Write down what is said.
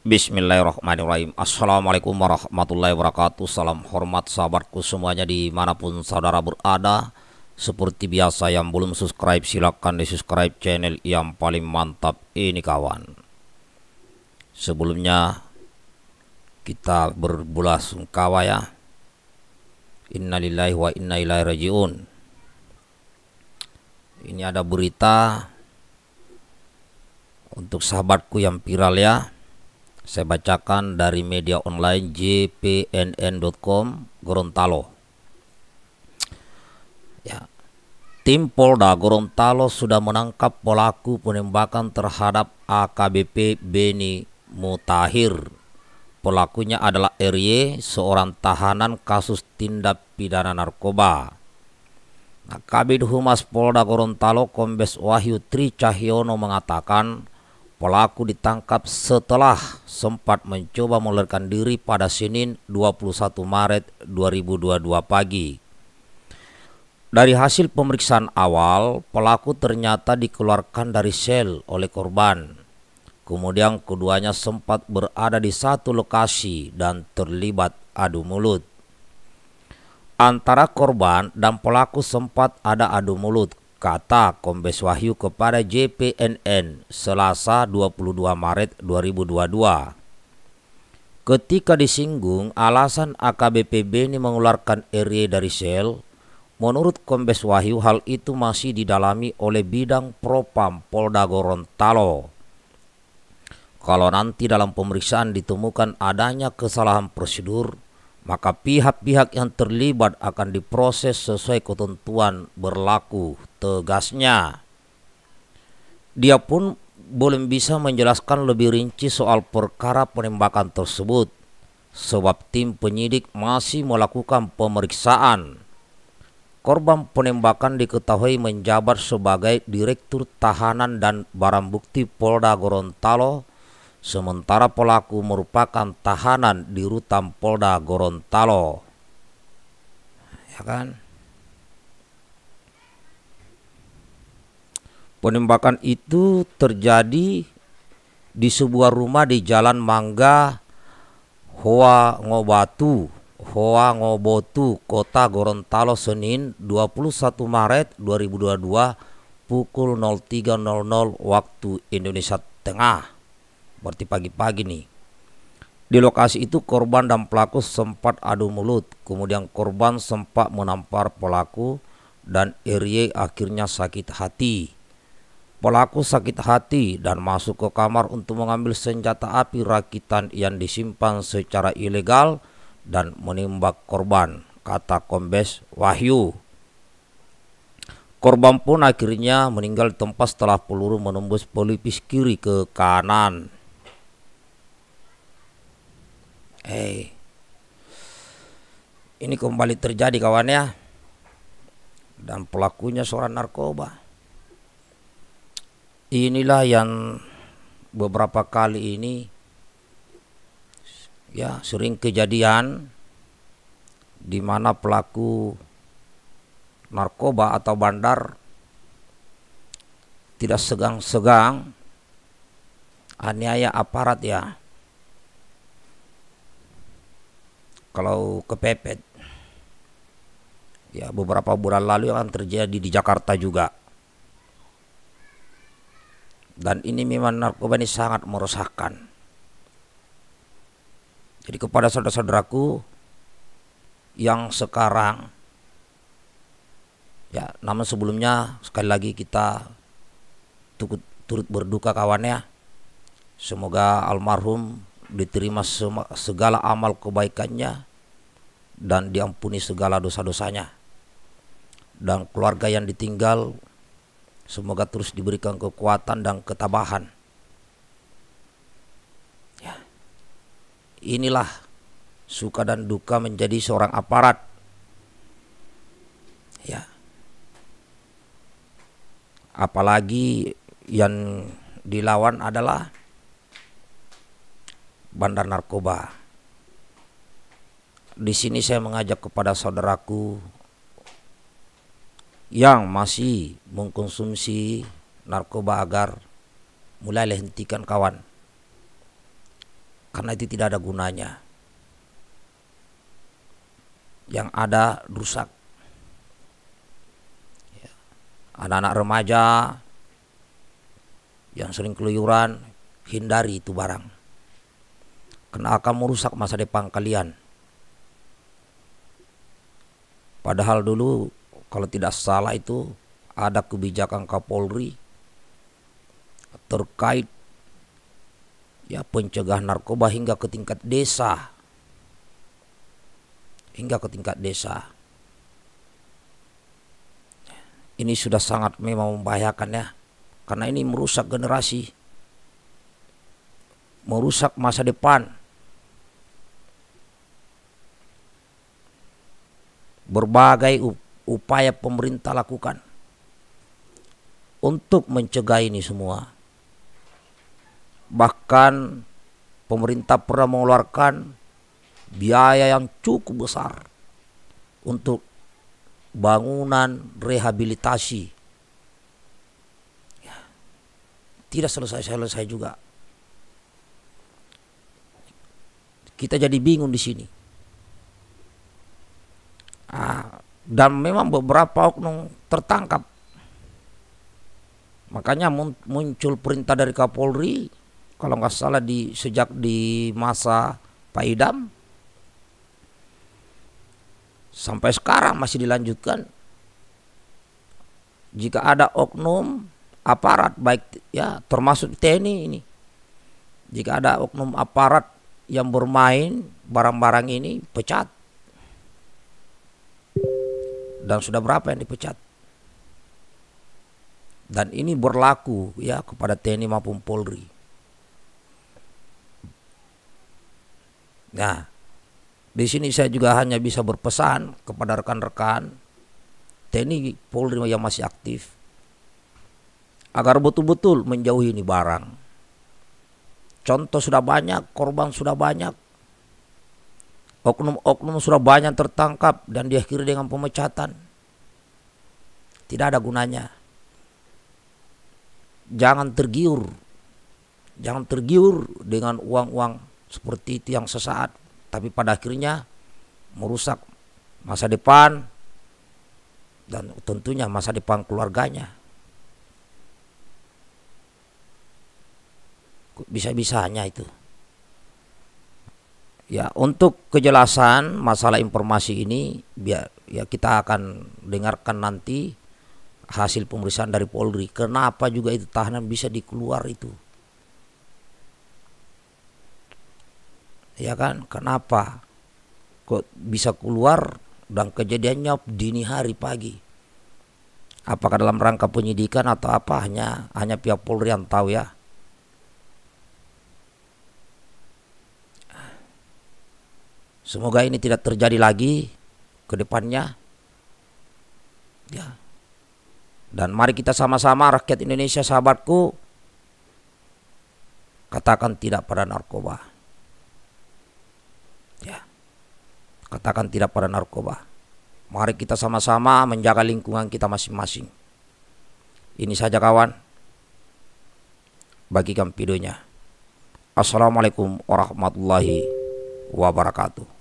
Bismillahirrahmanirrahim. Assalamualaikum warahmatullahi wabarakatuh. Salam hormat sahabatku semuanya dimanapun saudara berada. Seperti biasa yang belum subscribe silahkan di subscribe channel yang paling mantap ini kawan. Sebelumnya kita berbelasungkawa ya. Innalillahi wa inna ilaihi rajiun. Ini ada berita untuk sahabatku yang viral ya. Saya bacakan dari media online JPNN.com Gorontalo. Ya. Tim Polda Gorontalo sudah menangkap pelaku penembakan terhadap AKBP Beni Mutahir. Pelakunya adalah RY, seorang tahanan kasus tindak pidana narkoba. Nah, Kabid Humas Polda Gorontalo Kombes Wahyu Tri Cahyono mengatakan pelaku ditangkap setelah sempat mencoba melarikan diri pada Senin 21 Maret 2022 pagi. Dari hasil pemeriksaan awal, pelaku ternyata dikeluarkan dari sel oleh korban. Kemudian keduanya sempat berada di satu lokasi dan terlibat adu mulut. Antara korban dan pelaku sempat ada adu mulut, kata Kombes Wahyu kepada JPNN Selasa 22 Maret 2022. Ketika disinggung alasan AKBP Beni mengeluarkan RY dari sel, menurut Kombes Wahyu hal itu masih didalami oleh Bidang Propam Polda Gorontalo. Kalau nanti dalam pemeriksaan ditemukan adanya kesalahan prosedur, maka pihak-pihak yang terlibat akan diproses sesuai ketentuan berlaku, tegasnya. Dia pun belum bisa menjelaskan lebih rinci soal perkara penembakan tersebut, sebab tim penyidik masih melakukan pemeriksaan. Korban penembakan diketahui menjabat sebagai Direktur Tahanan dan Barang Bukti Polda Gorontalo, sementara pelaku merupakan tahanan di Rutan Polda Gorontalo. Ya kan? Penembakan itu terjadi di sebuah rumah di Jalan Mangga Hoa Ngobotu, Kota Gorontalo, Senin 21 Maret 2022 pukul 03.00 waktu Indonesia Tengah. Berarti pagi-pagi nih. Di lokasi itu korban dan pelaku sempat adu mulut. Kemudian korban sempat menampar pelaku dan RY akhirnya sakit hati. Pelaku sakit hati dan masuk ke kamar untuk mengambil senjata api rakitan yang disimpan secara ilegal dan menembak korban, kata Kombes Wahyu. Korban pun akhirnya meninggal tempat setelah peluru menembus pelipis kiri ke kanan. Ini kembali terjadi kawan ya. Dan pelakunya seorang narkoba. Inilah yang beberapa kali ini ya sering kejadian, di mana pelaku narkoba atau bandar tidak segan-segan aniaya aparat ya. Kalau kepepet ya, beberapa bulan lalu yang terjadi di Jakarta juga. Dan ini memang narkoba ini sangat merusakkan. Jadi kepada saudara-saudaraku yang sekarang ya, namun sebelumnya sekali lagi kita turut berduka kawan ya. Semoga almarhum diterima segala amal kebaikannya dan diampuni segala dosa-dosanya, dan keluarga yang ditinggal semoga terus diberikan kekuatan dan ketabahan ya. Inilah suka dan duka menjadi seorang aparat ya, apalagi yang dilawan adalah bandar narkoba. Di sini saya mengajak kepada saudaraku yang masih mengkonsumsi narkoba agar mulai hentikan kawan. karena itu tidak ada gunanya. Yang ada rusak. Anak-anak remaja yang sering keluyuran, hindari itu barang, karena akan merusak masa depan kalian. Padahal dulu kalau tidak salah itu ada kebijakan Kapolri terkait ya pencegahan narkoba hingga ke tingkat desa. Ini sudah sangat memang membahayakan ya, karena ini merusak generasi, merusak masa depan. Berbagai upaya pemerintah lakukan untuk mencegah ini semua. Bahkan pemerintah pernah mengeluarkan biaya yang cukup besar untuk bangunan rehabilitasi. Tidak selesai-selesai juga. Kita jadi bingung di sini. Dan memang beberapa oknum tertangkap. Makanya muncul perintah dari Kapolri, kalau nggak salah sejak di masa Pak Idam sampai sekarang masih dilanjutkan. Jika ada oknum aparat, baik ya termasuk TNI ini, jika ada oknum aparat yang bermain barang-barang ini, pecat. Dan sudah berapa yang dipecat? Dan ini berlaku ya kepada TNI maupun Polri. Nah, di sini saya juga hanya bisa berpesan kepada rekan-rekan TNI Polri yang masih aktif agar betul-betul menjauhi ini barang. Contoh sudah banyak, korban sudah banyak, oknum-oknum sudah banyak tertangkap dan diakhiri dengan pemecatan. Tidak ada gunanya. Jangan tergiur dengan uang-uang seperti itu yang sesaat, tapi pada akhirnya merusak masa depan dan tentunya masa depan keluarganya. Bisa-bisanya itu ya. Untuk kejelasan masalah informasi ini, biar ya kita akan dengarkan nanti hasil pemeriksaan dari Polri, kenapa juga itu tahanan bisa dikeluar itu ya kan, kenapa kok bisa keluar dan kejadiannya dini hari pagi. Apakah dalam rangka penyidikan atau apa, hanya pihak Polri yang tahu ya. Semoga ini tidak terjadi lagi ke depannya. Ya. Dan mari kita sama-sama rakyat Indonesia sahabatku, katakan tidak pada narkoba. Ya. Katakan tidak pada narkoba. Mari kita sama-sama menjaga lingkungan kita masing-masing. Ini saja kawan. Bagikan videonya. Assalamualaikum warahmatullahi wabarakatuh.